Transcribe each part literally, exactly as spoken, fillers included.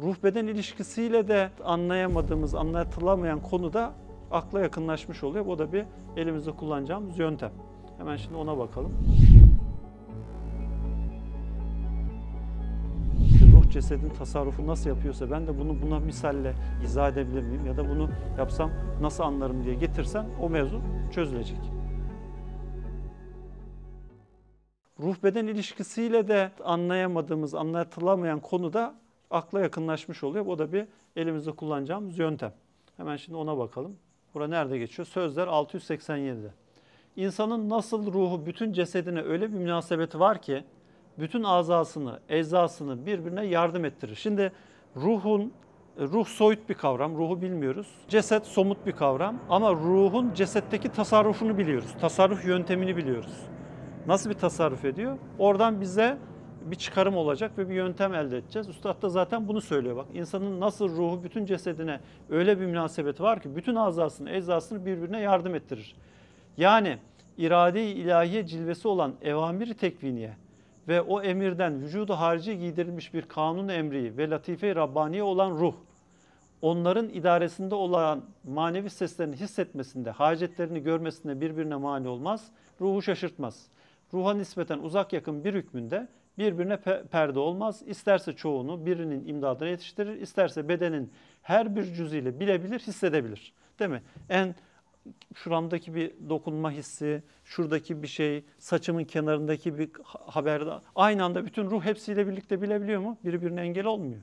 Ruh-beden ilişkisiyle de anlayamadığımız, anlatılamayan konu da akla yakınlaşmış oluyor. Bu da bir elimizde kullanacağımız yöntem. Hemen şimdi ona bakalım. Cesedin tasarrufu nasıl yapıyorsa ben de bunu buna misalle izah edebilir miyim ya da bunu yapsam nasıl anlarım diye getirsen o mevzu çözülecek. Ruh-beden ilişkisiyle de anlayamadığımız, anlatılamayan konu da akla yakınlaşmış oluyor. Bu da bir elimizde kullanacağımız yöntem. Hemen şimdi ona bakalım. Bura nerede geçiyor? Sözler altı yüz seksen yedi'de. İnsanın nasıl ruhu bütün cesedine öyle bir münasebeti var ki bütün azasını, eczasını birbirine yardım ettirir. Şimdi ruhun, ruh soyut bir kavram, ruhu bilmiyoruz. Ceset somut bir kavram ama ruhun cesetteki tasarrufunu biliyoruz. Tasarruf yöntemini biliyoruz. Nasıl bir tasarruf ediyor? Oradan bize bir çıkarım olacak ve bir yöntem elde edeceğiz. Üstad da zaten bunu söylüyor bak. İnsanın nasıl ruhu bütün cesedine öyle bir münasebeti var ki bütün azasını, eczasını birbirine yardım ettirir. Yani irade-i ilahiye cilvesi olan evamir-i tekviniye ve o emirden vücudu harici giydirilmiş bir kanun emri ve latife-i Rabbaniye olan ruh, onların idaresinde olan manevi seslerini hissetmesinde, hacetlerini görmesinde birbirine mani olmaz, ruhu şaşırtmaz. Ruha nispeten uzak yakın bir hükmünde birbirine perde olmaz. İsterse çoğunu birinin imdadına yetiştirir, isterse bedenin her bir cüzüyle bilebilir, hissedebilir. Değil mi? En şuramdaki bir dokunma hissi, şuradaki bir şey, saçımın kenarındaki bir haber, aynı anda bütün ruh hepsiyle birlikte bilebiliyor mu? Birbirine engel olmuyor.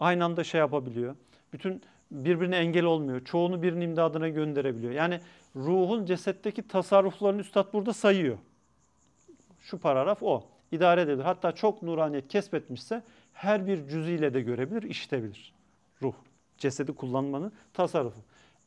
Aynı anda şey yapabiliyor. Bütün birbirine engel olmuyor. Çoğunu birinin imdadına gönderebiliyor. Yani ruhun cesetteki tasarruflarını Üstad burada sayıyor. Şu paragraf o. İdare edilir. Hatta çok nuraniyet kesbetmişse her bir cüzüyle de görebilir, işitebilir. Ruh, cesedi kullanmanın tasarrufu.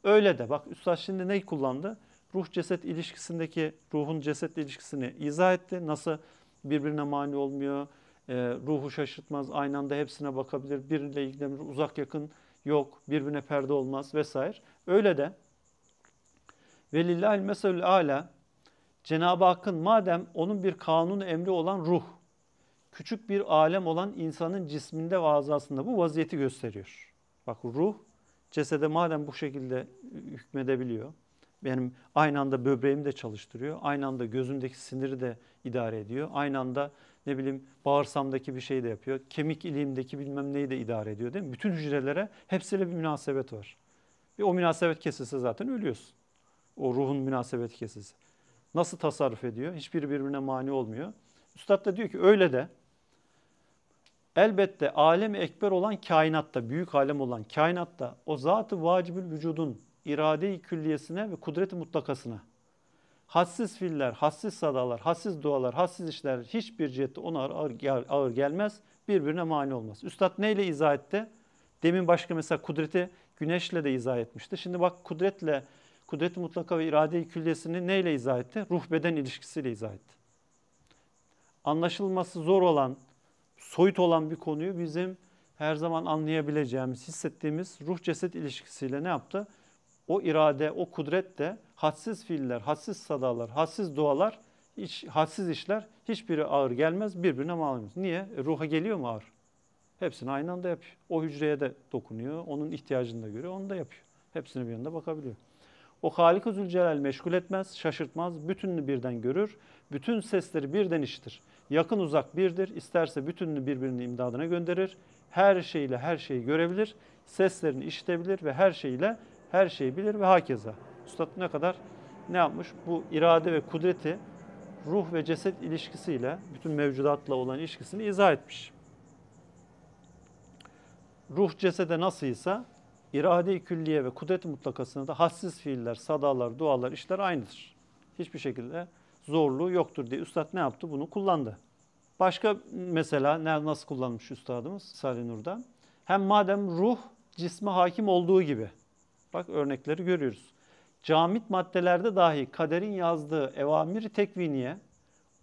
Öyle de bak Üstad şimdi neyi kullandı? Ruh-ceset ilişkisindeki, ruhun cesetle ilişkisini izah etti. Nasıl birbirine mani olmuyor, e, ruhu şaşırtmaz, aynı anda hepsine bakabilir, biriyle ilgilenir, uzak yakın yok, birbirine perde olmaz vesaire. Öyle de velillahil meselül ala, Cenab-ı Hakk'ın madem onun bir kanun emri olan ruh, küçük bir alem olan insanın cisminde ve azasında bu vaziyeti gösteriyor. Bak ruh, cesede madem bu şekilde hükmedebiliyor, benim aynı anda böbreğimi de çalıştırıyor, aynı anda gözümdeki siniri de idare ediyor, aynı anda ne bileyim bağırsamdaki bir şey de yapıyor, kemik iliğimdeki bilmem neyi de idare ediyor değil mi? Bütün hücrelere hepsiyle bir münasebet var. Ve o münasebet kesilse zaten ölüyorsun. O ruhun münasebeti kesilse. Nasıl tasarruf ediyor? Hiçbiri birbirine mani olmuyor. Üstad da diyor ki öyle de elbette alem-i ekber olan kainatta, büyük alem olan kainatta o zat-ı vacibül vücudun irade-i külliyesine ve kudret-i mutlakasına hassiz fiiller, hassiz sadalar, hassiz dualar, hassiz işler hiçbir cihette ona ağır, ağır gelmez, birbirine mani olmaz. Üstad neyle izah etti? Demin başka mesela kudreti güneşle de izah etmişti. Şimdi bak kudretle, kudret-i mutlaka ve irade-i külliyesini neyle izah etti? Ruh-beden ilişkisiyle izah etti. Anlaşılması zor olan, soyut olan bir konuyu bizim her zaman anlayabileceğimiz, hissettiğimiz ruh-ceset ilişkisiyle ne yaptı? O irade, o kudret de hadsiz fiiller, hadsiz sadalar, hadsiz dualar, hiç, hadsiz işler hiçbiri ağır gelmez, birbirine malumuz. Niye? E, ruha geliyor mu ağır? Hepsini aynı anda yapıyor. O hücreye de dokunuyor, onun ihtiyacını da görüyor, onu da yapıyor. Hepsini bir anda bakabiliyor. O Halik-i Zülcelal meşgul etmez, şaşırtmaz, bütününü birden görür, bütün sesleri birden işitir. Yakın uzak birdir, isterse bütününü birbirinin imdadına gönderir, her şeyle her şeyi görebilir, seslerini işitebilir ve her şeyle her şeyi bilir ve hakeza. Üstad ne kadar ne yapmış? Bu irade ve kudreti ruh ve ceset ilişkisiyle, bütün mevcudatla olan ilişkisini izah etmiş. Ruh cesede nasılsa, irade-i külliye ve kudret-i mutlakasında da hassiz fiiller, sadalar, dualar, işler aynıdır. Hiçbir şekilde zorluğu yoktur diye Üstad ne yaptı? Bunu kullandı. Başka mesela nasıl kullanmış Üstadımız Risale-i Nur'da? Hem madem ruh cisme hakim olduğu gibi, bak örnekleri görüyoruz. Camit maddelerde dahi kaderin yazdığı evamir-i tekviniye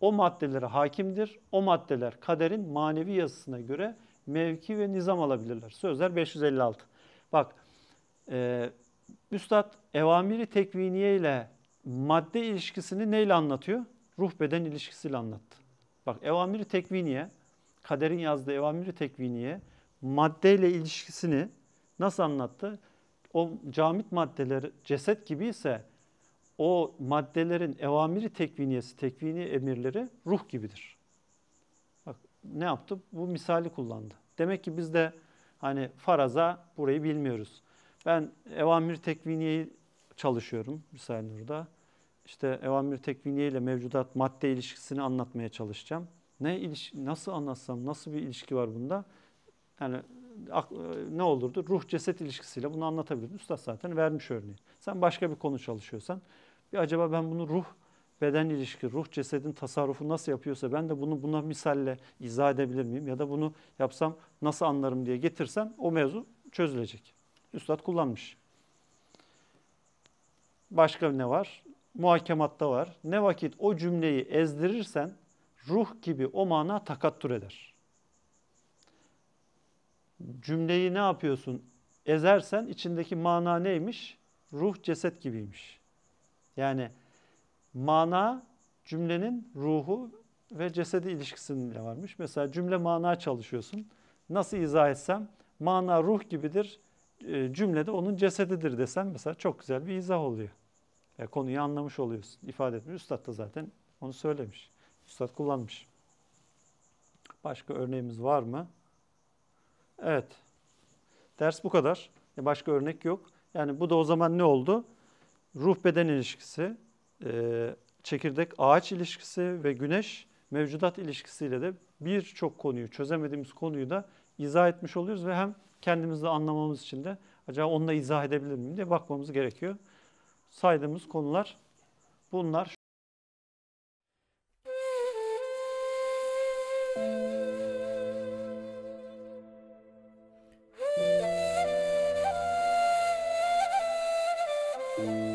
o maddelere hakimdir. O maddeler kaderin manevi yazısına göre mevki ve nizam alabilirler. Sözler beş yüz elli altı. Bak, e, Üstad evamiri tekviniye ile madde ilişkisini neyle anlatıyor? Ruh-beden ilişkisiyle anlattı. Bak, evamiri tekviniye, kaderin yazdığı evamiri tekviniye maddeyle ilişkisini nasıl anlattı? O camit maddeleri ceset gibi ise o maddelerin evamiri tekviniyesi, tekvini emirleri ruh gibidir. Bak ne yaptı? Bu misali kullandı. Demek ki biz de hani faraza burayı bilmiyoruz. Ben evamir tekviniyeyi çalışıyorum misal burada. İşte evamir tekviniye ile mevcudat madde ilişkisini anlatmaya çalışacağım. Ne ilişki, nasıl anlatsam, nasıl bir ilişki var bunda? Yani ne olurdu? Ruh ceset ilişkisiyle bunu anlatabilirim. Üstad zaten vermiş örneği. Sen başka bir konu çalışıyorsan, bir acaba ben bunu ruh beden ilişki, ruh cesedin tasarrufu nasıl yapıyorsa ben de bunu buna misalle izah edebilir miyim? Ya da bunu yapsam nasıl anlarım diye getirsem o mevzu çözülecek. Üstad kullanmış. Başka ne var? Muhakematta var. Ne vakit o cümleyi ezdirirsen ruh gibi o mana takattür eder. Cümleyi ne yapıyorsun? Ezersen içindeki mana neymiş? Ruh ceset gibiymiş. Yani mana cümlenin ruhu ve cesedi ilişkisiyle varmış. Mesela cümle mana çalışıyorsun. Nasıl izah etsem? Mana ruh gibidir. Cümlede onun cesedidir desem mesela çok güzel bir izah oluyor. Yani konuyu anlamış oluyorsun. İfade etmiş. Üstad da zaten onu söylemiş. Üstad kullanmış. Başka örneğimiz var mı? Evet. Ders bu kadar. Başka örnek yok. Yani bu da o zaman ne oldu? Ruh beden ilişkisi, çekirdek ağaç ilişkisi ve güneş mevcudat ilişkisiyle de birçok konuyu, çözemediğimiz konuyu da izah etmiş oluyoruz ve hem kendimizle anlamamız için de acaba onunla izah edebilir miyim diye bakmamız gerekiyor. Saydığımız konular bunlar. Thank you.